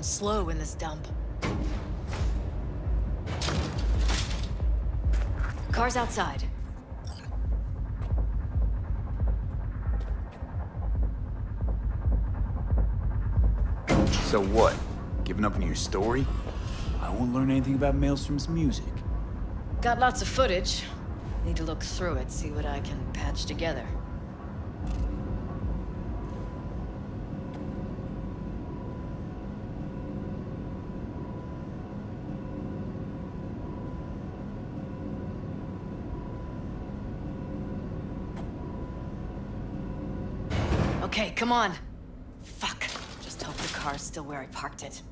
I'm slow in this dump. Cars outside. So what? Giving up on your story? I won't learn anything about Maelstrom's music. Got lots of footage. Need to look through it, see what I can patch together. Okay, come on. Fuck. Just hope the car's still where I parked it.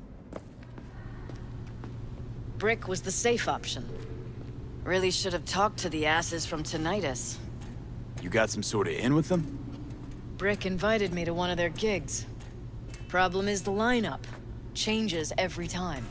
Brick was the safe option. Really should have talked to the asses from Tinnitus. You got some sort of in with them? Brick invited me to one of their gigs. Problem is the lineup. Changes every time.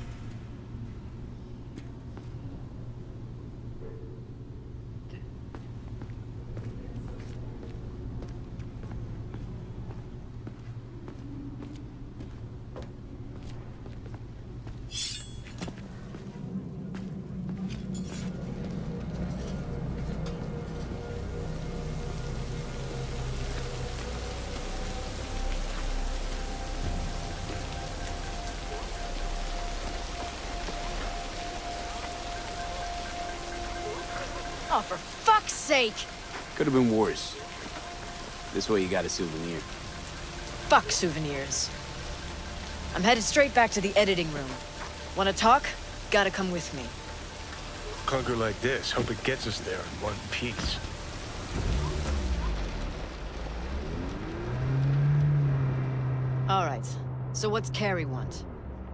Oh, for fuck's sake! Could have been worse. This way you got a souvenir. Fuck souvenirs. I'm headed straight back to the editing room. Wanna talk? Gotta come with me. Conquer like this. Hope it gets us there in one piece. Alright. So what's Carrie want?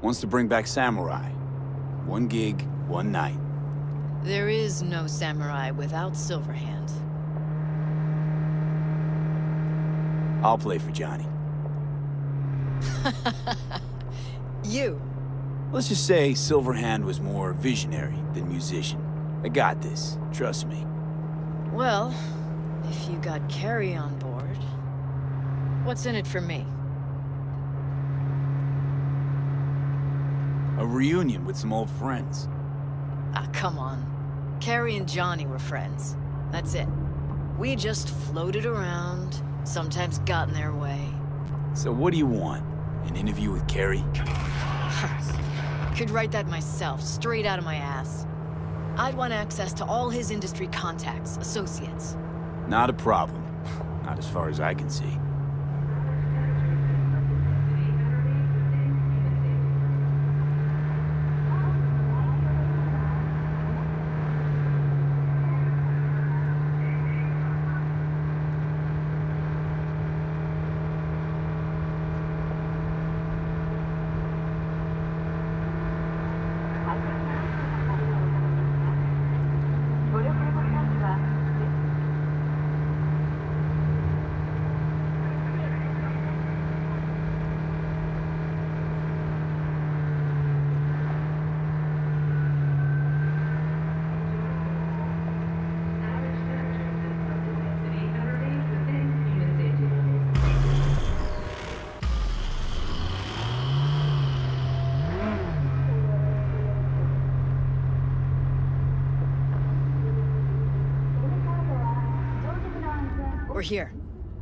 Wants to bring back Samurai. One gig, one night. There is no Samurai without Silverhand. I'll play for Johnny. You. Let's just say Silverhand was more visionary than musician. I got this. Trust me. Well, if you got Carrie on board, what's in it for me? A reunion with some old friends. Ah, come on. Carrie and Johnny were friends. That's it. We just floated around, sometimes got in their way. So what do you want? An interview with Carrie? Could write that myself, straight out of my ass. I'd want access to all his industry contacts, associates. Not a problem. Not as far as I can see. We're here.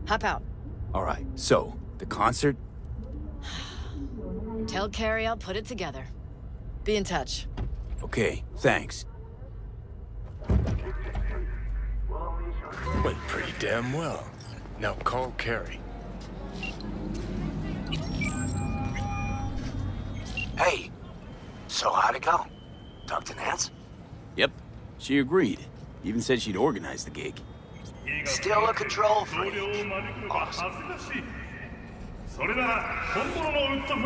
Hop out. All right, so, the concert? Tell Carrie I'll put it together. Be in touch. Okay, thanks. Went pretty damn well. Now call Carrie. Hey, so how'd it go? Talk to Nance? Yep, she agreed. Even said she'd organize the gig. Still a control freak. Awesome.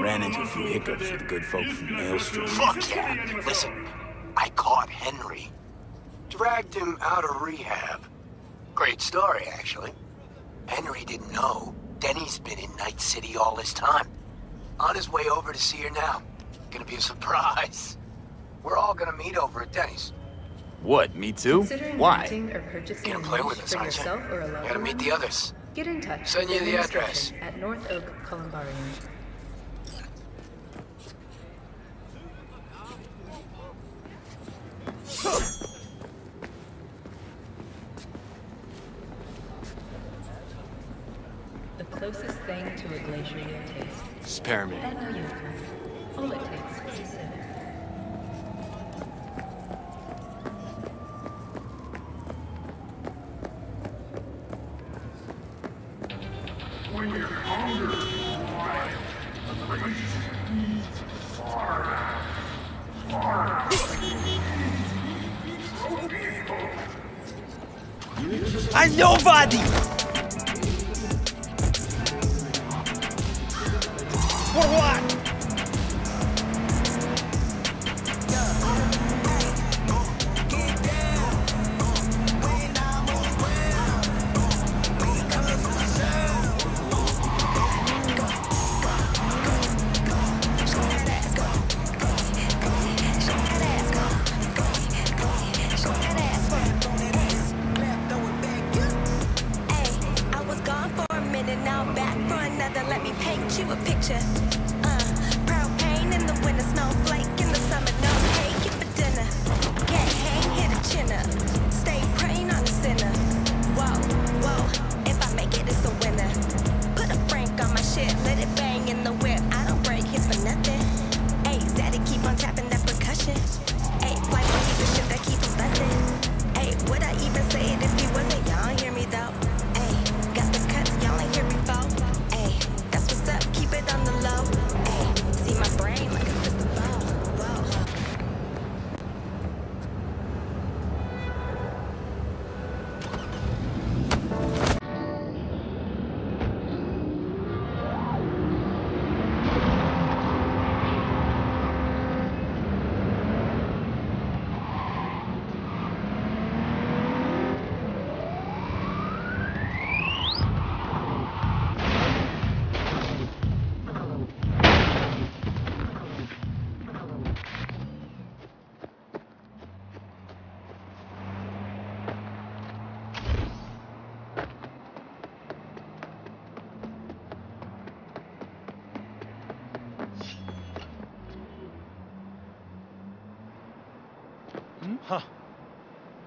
Ran into a few hiccups with the good folk from Maelstrom. Fuck yeah! Listen, I caught Henry. Dragged him out of rehab. Great story, actually. Henry didn't know Denny's been in Night City all this time. On his way over to see her now. Gonna be a surprise. We're all gonna meet over at Denny's. What? Me too? Why? Gonna play with us, aren't you? Gotta meet the others. Get in touch. Send you the address. At North Oak, Columbarium. thing to a glacial taste. Spare me. That no, you can't. All it takes is a sip. I'm nobody! For what?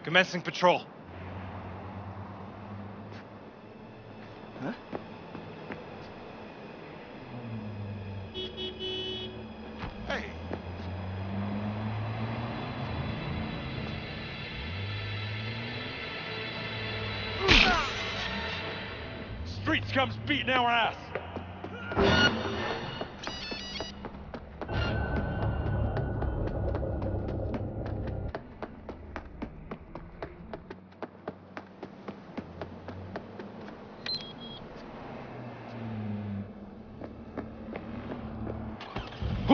Commencing patrol. Huh? Hey. Street scum's beating our ass.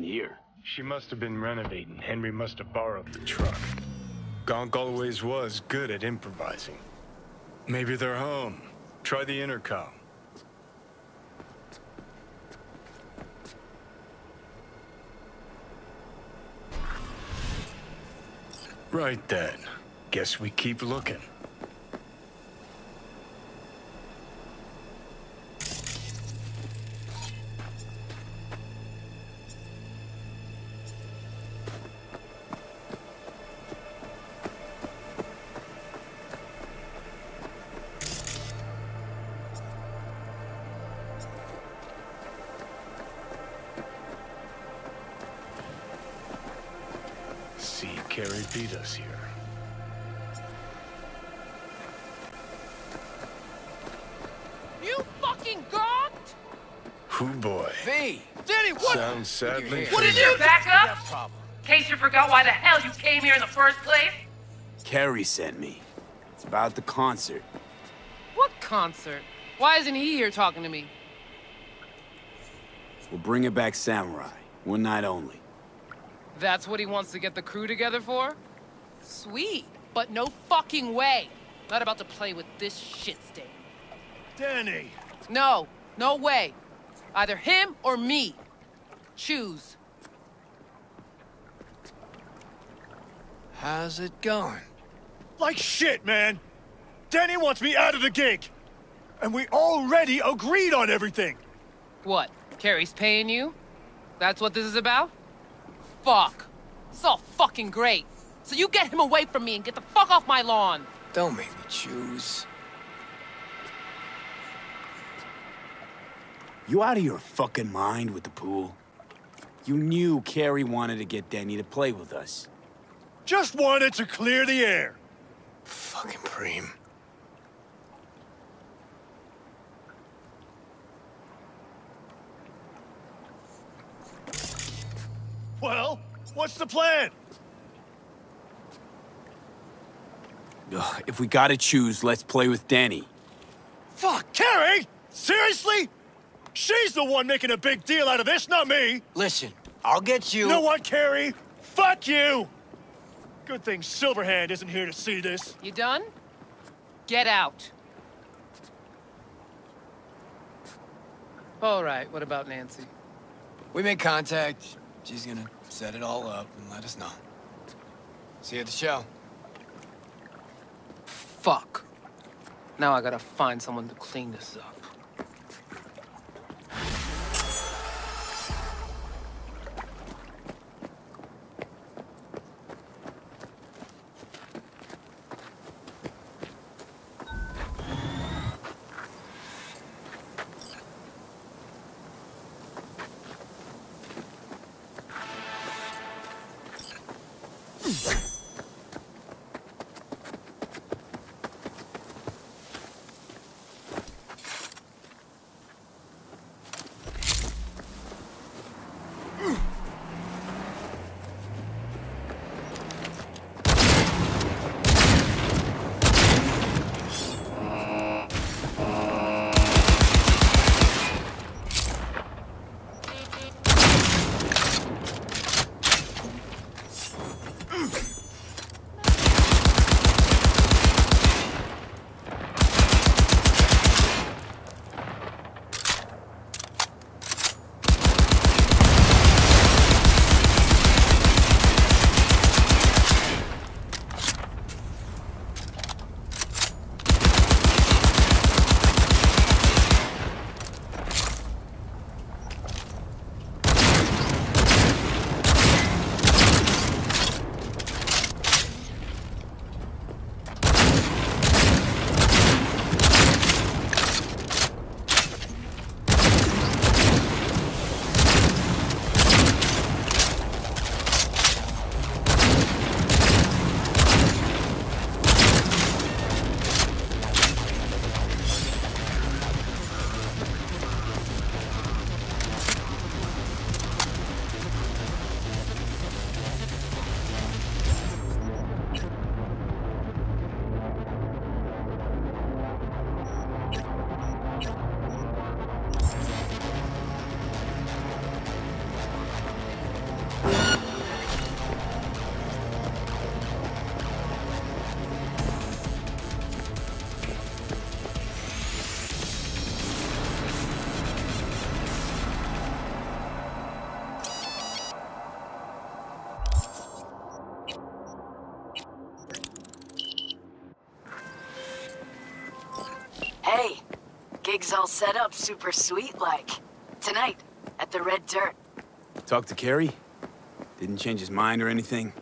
Here. She must have been renovating. Henry must have borrowed the truck. Gonk always was good at improvising. Maybe they're home. Try the intercom. Right then. Guess we keep looking. Here. You fucking got? Who boy? V! Danny, what? Sounds sadly. What did you back up? In case you forgot why the hell you came here in the first place. Carrie sent me. It's about the concert. What concert? Why isn't he here talking to me? We'll bring it back, Samurai. One night only. That's what he wants to get the crew together for? Sweet, but no fucking way. Not about to play with this shit stain. Danny! No, no way. Either him or me. Choose. How's it going? Like shit, man! Danny wants me out of the gig! And we already agreed on everything! What? Carrie's paying you? That's what this is about? Fuck. It's all fucking great. So you get him away from me and get the fuck off my lawn! Don't make me choose. You out of your fucking mind with the pool? You knew Carrie wanted to get Danny to play with us. Just wanted to clear the air. Fucking preem. Well, what's the plan? Ugh, if we gotta choose, let's play with Danny. Fuck, Carrie? Seriously? She's the one making a big deal out of this, not me. Listen, I'll get you. You know what, Carrie? Fuck you! Good thing Silverhand isn't here to see this. You done? Get out. All right, what about Nancy? We made contact. She's gonna set it all up and let us know. See you at the show. Fuck. Now I gotta find someone to clean this up. Gig's all set up super sweet like. Tonight, at the Red Dirt. Talk to Carrie? Didn't change his mind or anything?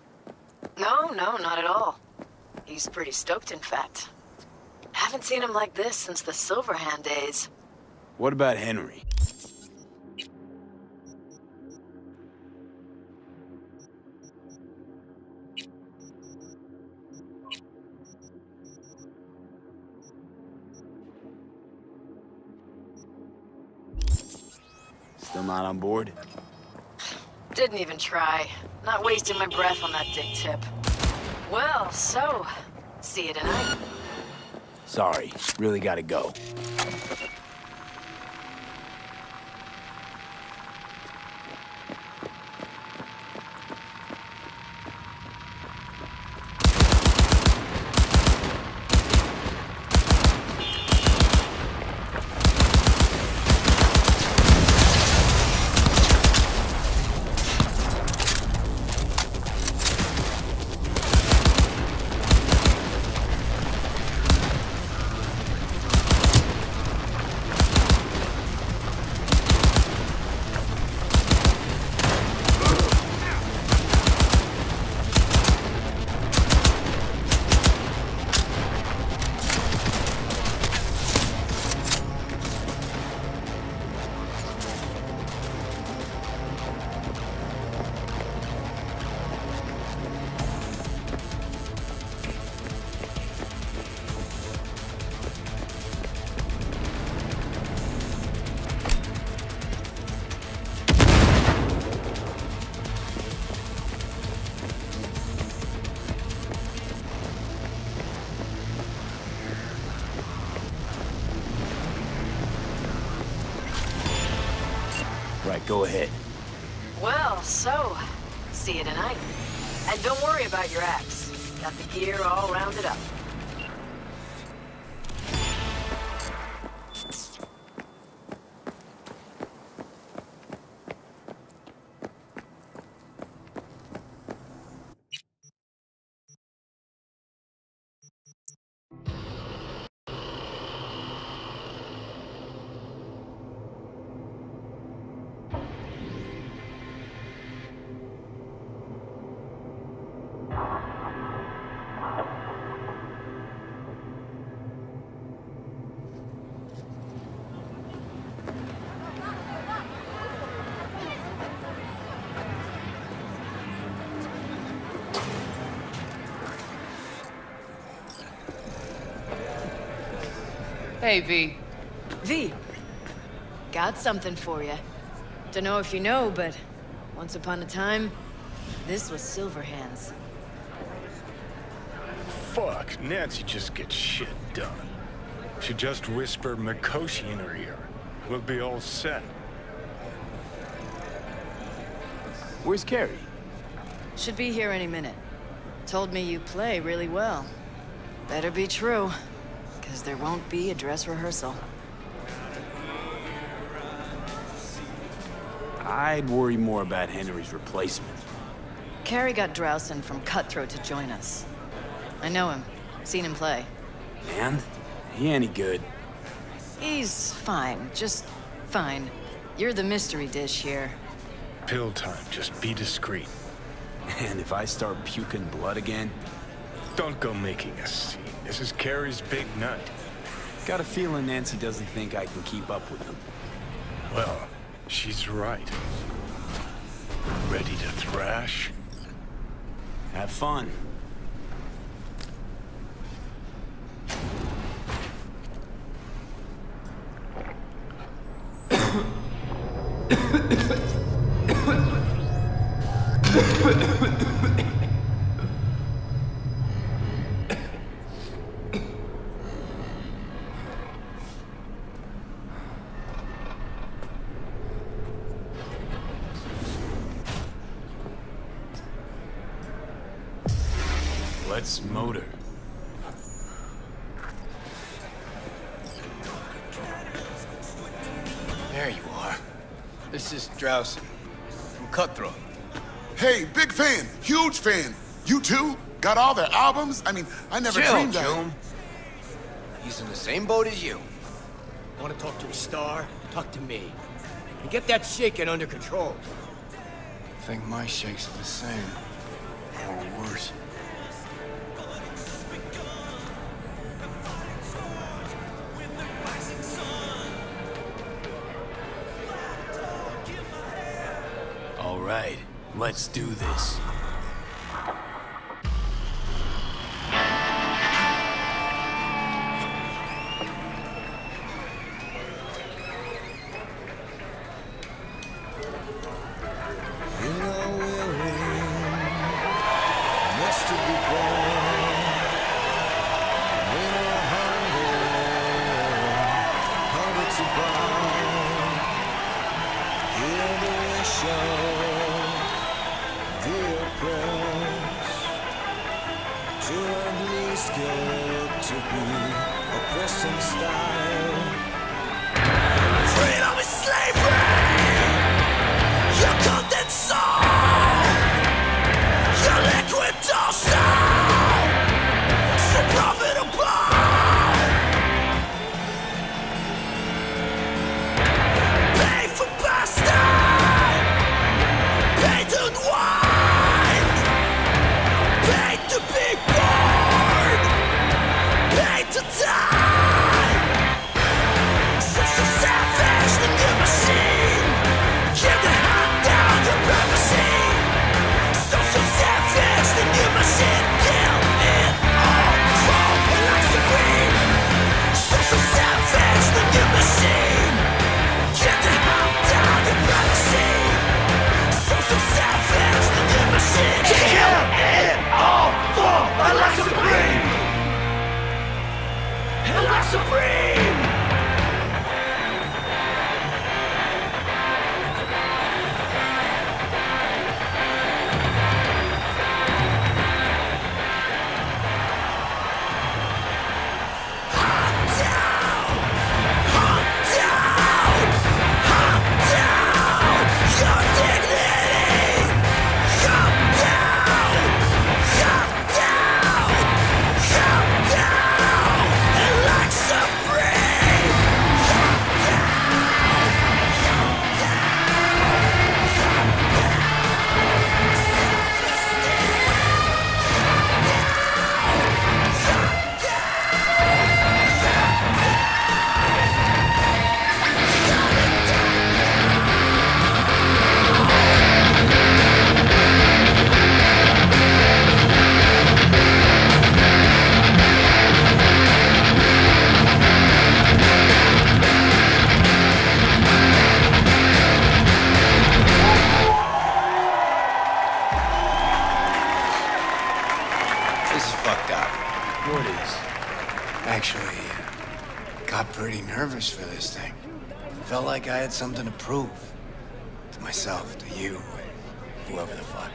No, not at all. He's pretty stoked, in fact. Haven't seen him like this since the Silverhand days. What about Henry? Still not on board? Didn't even try. Not wasting my breath on that dick tip. Well, so, see you tonight. Sorry, really gotta go. Go ahead. Well, so, see you tonight. And don't worry about your axe. Got the gear all rounded up. Hey, V. V, got something for you. Don't know if you know, but once upon a time, this was Silverhand's. Fuck, Nancy just gets shit done. She just whispered Mikoshi in her ear. We'll be all set. Where's Carrie? Should be here any minute. Told me you play really well. Better be true. Because there won't be a dress rehearsal. I'd worry more about Henry's replacement. Carrie got Drowson from Cutthroat to join us. I know him. Seen him play. And? He any good? He's fine. Just fine. You're the mystery dish here. Pill time. Just be discreet. And if I start puking blood again? Don't go making a scene. This is Carrie's big night. Got a feeling Nancy doesn't think I can keep up with him. Well, she's right. Ready to thrash? Have fun. Let's motor. There you are. This is Drowson from Cutthroat. Hey, big fan, huge fan. You too? Got all their albums? I mean, I never dreamed of him. He's in the same boat as you. Want to talk to a star? Talk to me. And get that shaking under control. I think my shakes are the same. Or worse. Right, let's do this. least good to be oppressed in style. Freedom is slavery! Your content soul! Your liquid docile! Something to prove to myself, to you, whoever the fuck.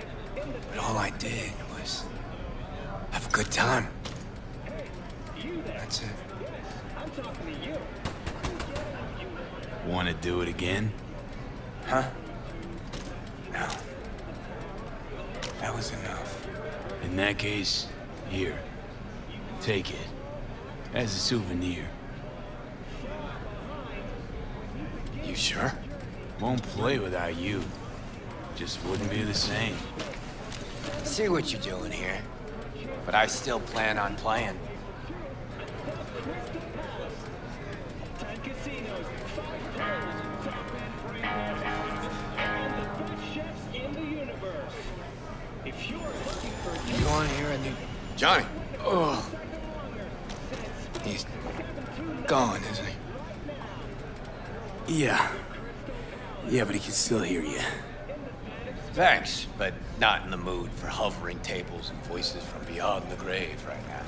But all I did was have a good time. That's it. Want to do it again? Huh? No. That was enough. In that case, here. Take it. As a souvenir. Sure. Won't play without you. Just wouldn't be the same. See what you're doing here. But I still plan on playing. You on here and you... Johnny! Oh. He's gone, isn't he? Yeah, but he can still hear you. Thanks, but not in the mood for hovering tables and voices from beyond the grave right now.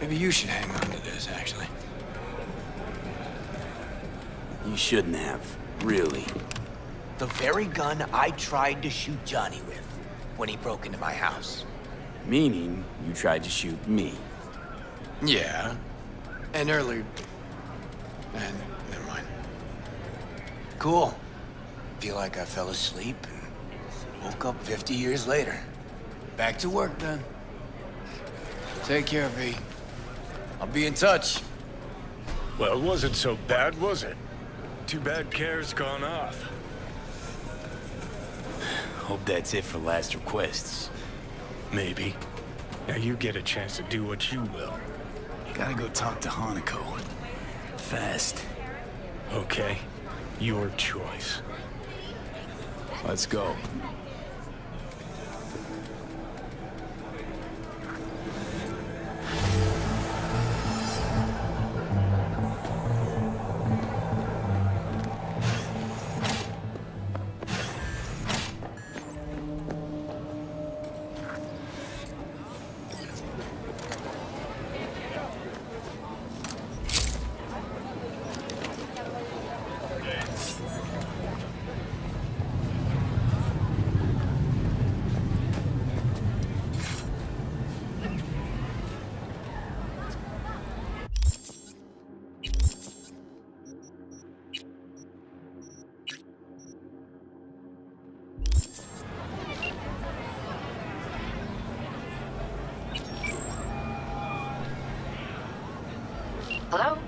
Maybe you should hang on to this, actually. You shouldn't have, really. The very gun I tried to shoot Johnny with when he broke into my house. Meaning, you tried to shoot me. Yeah. And earlier... and... never mind. Cool. Feel like I fell asleep and woke up 50 years later. Back to work, then. Take care, V. I'll be in touch. Well, it wasn't so bad, was it? Too bad care's gone off. Hope that's it for last requests. Maybe. Now you get a chance to do what you will. Gotta go talk to Hanako. Fast. Okay. Your choice. Let's go. Hello?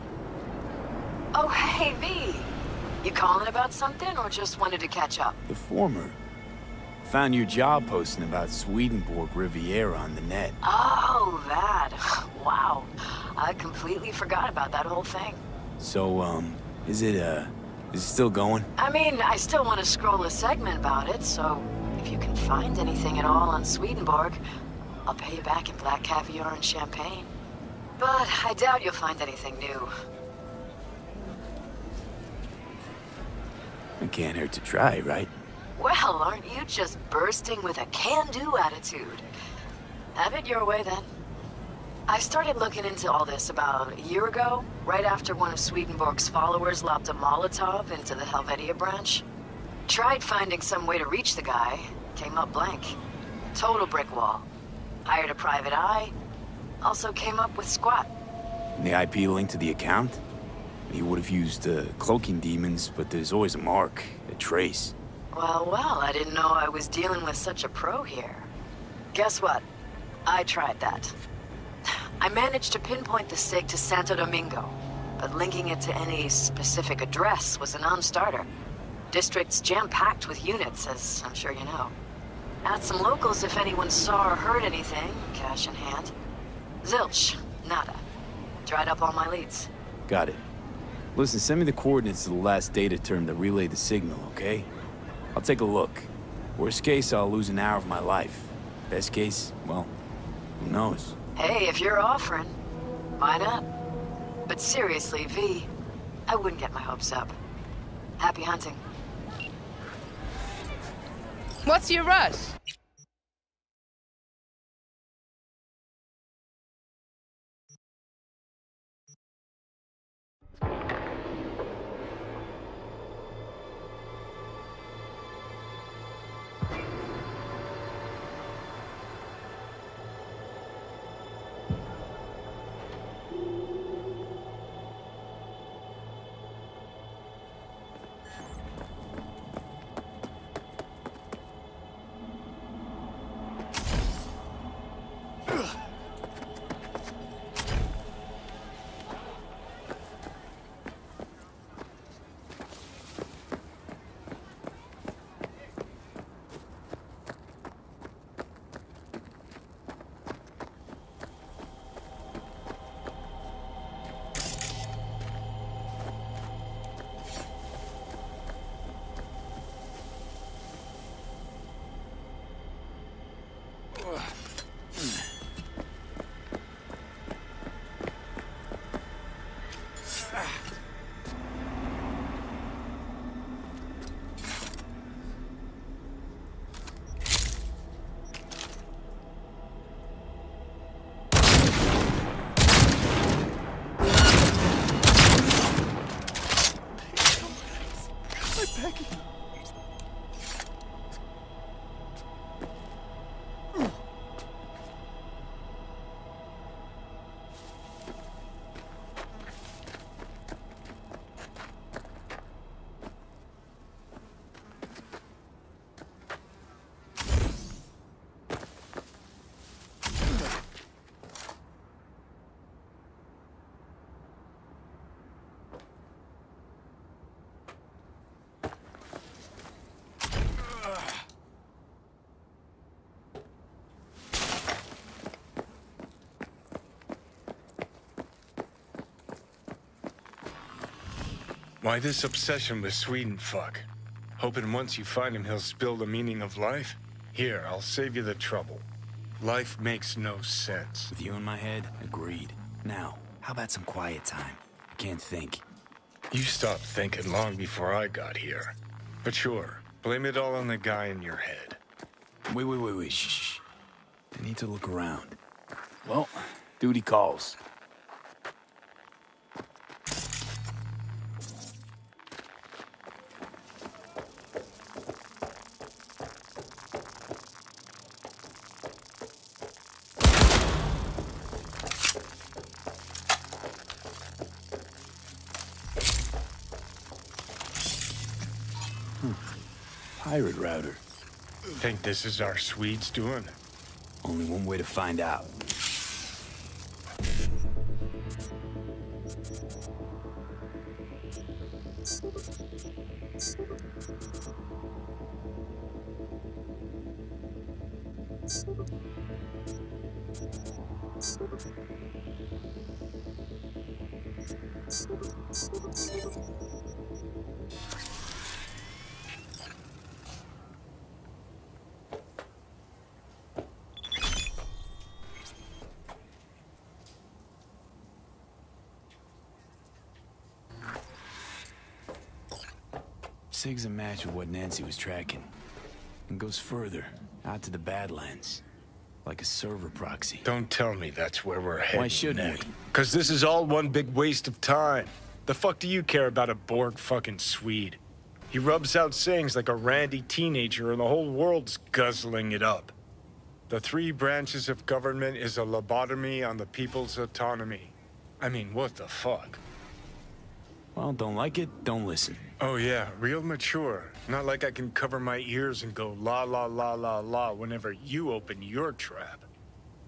Oh, hey, V. You calling about something or just wanted to catch up? The former. Found your job posting about Swedenborg Riviera on the net. Oh, that. Wow. I completely forgot about that whole thing. So, is it still going? I mean, I still want to scroll a segment about it, so if you can find anything at all on Swedenborg, I'll pay you back in black caviar and champagne. But I doubt you'll find anything new. It can't hurt to try, right? Well, aren't you just bursting with a can-do attitude? Have it your way, then. I started looking into all this about a year ago, right after one of Swedenborg's followers lobbed a Molotov into the Helvetia branch. Tried finding some way to reach the guy, came up blank. Total brick wall. Hired a private eye, also came up with squat. And the IP link to the account? He would have used cloaking demons, but there's always a mark, a trace. Well, well, I didn't know I was dealing with such a pro here. Guess what? I tried that. I managed to pinpoint the SIG to Santo Domingo, but linking it to any specific address was a non-starter. District's jam-packed with units, as I'm sure you know. Asked some locals if anyone saw or heard anything, cash in hand. Zilch, nada. Dried up all my leads. Got it. Listen, send me the coordinates to the last data term that relayed the signal, okay? I'll take a look. Worst case, I'll lose an hour of my life. Best case, well, who knows? Hey, if you're offering, why not? But seriously, V, I wouldn't get my hopes up. Happy hunting. What's your rush? Why this obsession with Sweden, fuck? Hoping once you find him, he'll spill the meaning of life? Here, I'll save you the trouble. Life makes no sense. With you in my head, agreed. Now, how about some quiet time? I can't think. You stopped thinking long before I got here. But sure, blame it all on the guy in your head. Wait, shh. I need to look around. Well, duty calls. Pirate router. Think this is our Swedes doing? Only one way to find out. Sig's a match with what Nancy was tracking, and goes further, out to the Badlands, like a server proxy. Don't tell me that's where we're heading. Why shouldn't we? Because this is all one big waste of time. The fuck do you care about a Borg fucking Swede? He rubs out sayings like a randy teenager, and the whole world's guzzling it up. The three branches of government is a lobotomy on the people's autonomy. I mean, what the fuck? Well, don't like it, don't listen. Oh yeah, real mature. Not like I can cover my ears and go la la la la la whenever you open your trap.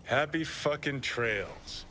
Happy fucking trails.